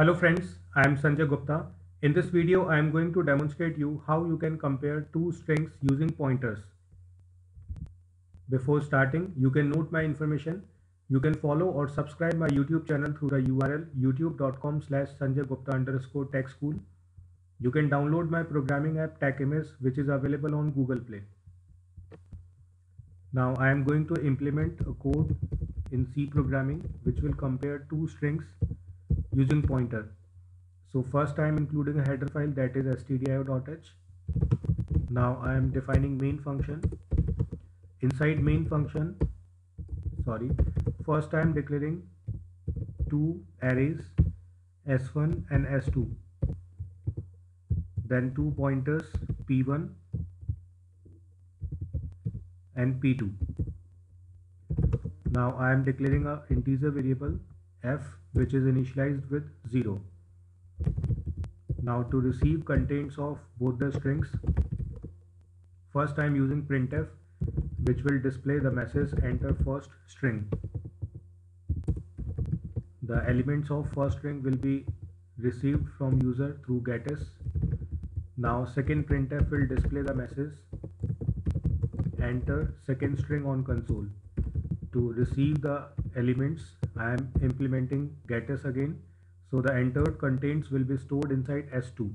Hello friends, I am Sanjay Gupta. In this video, I am going to demonstrate you how you can compare two strings using pointers. Before starting, you can note my information. You can follow or subscribe my YouTube channel through the URL youtube.com/sanjaygupta_techschool. You can download my programming app TechMS, which is available on Google Play. Now I am going to implement a code in C programming which will compare two strings using pointer. So first I am including a header file, that is stdio.h. Now I am defining main function. Inside main function, first I am declaring two arrays s1 and s2, then two pointers p1 and p2. Now I am declaring an integer variable f which is initialized with 0. Now to receive contents of both the strings, first I am using printf which will display the message enter first string. The elements of first string will be received from user through getis. Now second printf will display the message enter second string on console. To receive the elements, I am implementing getis again, so the entered contents will be stored inside s2.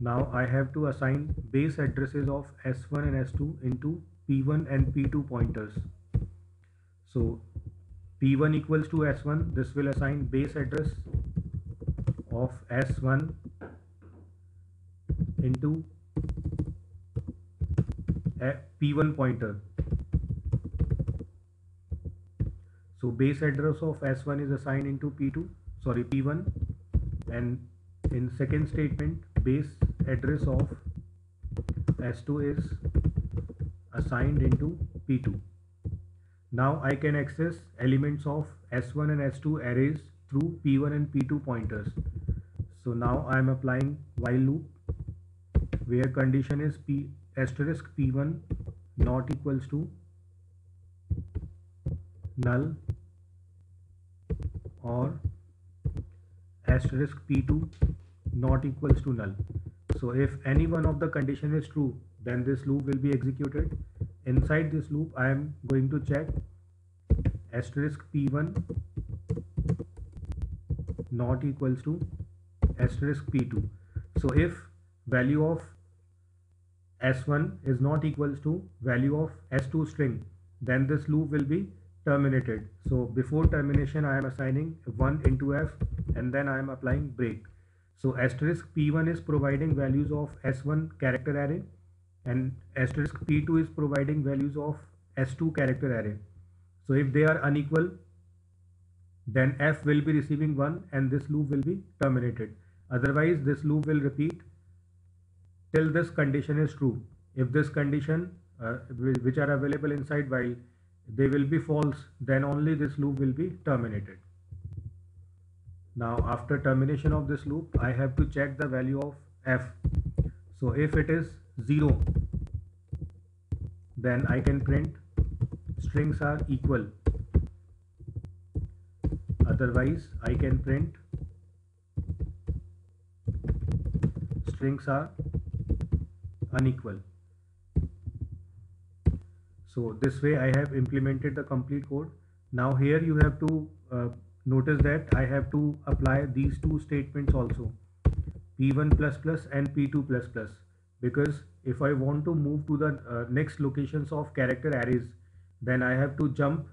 Now I have to assign base addresses of s1 and s2 into p1 and p2 pointers. So p1 equals to s1, this will assign base address of s1 into p1 pointer. So base address of S1 is assigned into P1, and in second statement base address of S2 is assigned into P2. Now I can access elements of S1 and S2 arrays through P1 and P2 pointers. So now I am applying while loop where condition is P*P1 not equals to null or *P2 not equals to null. So if any one of the condition is true, then this loop will be executed. Inside this loop I am going to check *P1 not equals to *P2. So if value of s1 is not equals to value of s2 string, then this loop will be terminated. So before termination I am assigning 1 into f and then I am applying break. So *P1 is providing values of s1 character array and *P2 is providing values of s2 character array. So if they are unequal, then f will be receiving 1 and this loop will be terminated. Otherwise this loop will repeat till this condition is true. If this condition which are available inside while they will be false, then only this loop will be terminated. Now after termination of this loop I have to check the value of f. So if it is 0, then I can print strings are equal, otherwise I can print strings are unequal. So this way I have implemented the complete code. Now here you have to notice that I have to apply these two statements also, p1++ and p2++, because if I want to move to the next locations of character arrays, then I have to jump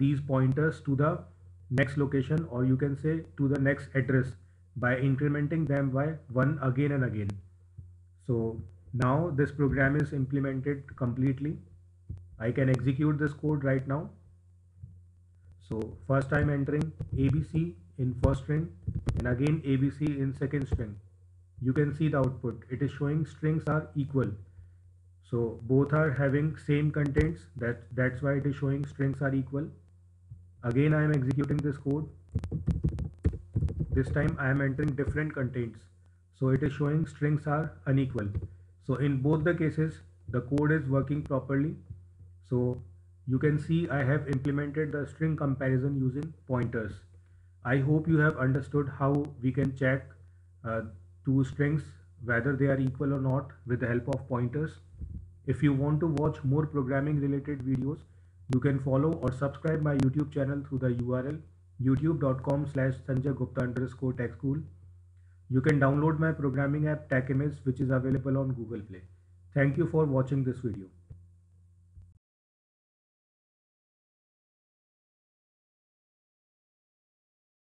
these pointers to the next location, or you can say to the next address, by incrementing them by 1 again and again. So now this program is implemented completely. I can execute this code right now. So first I am entering ABC in first string and again ABC in second string. You can see the output. It is showing strings are equal. So both are having same contents. That's why it is showing strings are equal. Again I am executing this code. This time I am entering different contents. So it is showing strings are unequal. So in both the cases the code is working properly. So you can see I have implemented the string comparison using pointers. I hope you have understood how we can check two strings whether they are equal or not with the help of pointers. If you want to watch more programming related videos, you can follow or subscribe my YouTube channel through the URL youtube.com/sanjaygupta_techschool. You can download my programming app TechImage, which is available on Google Play. Thank you for watching this video.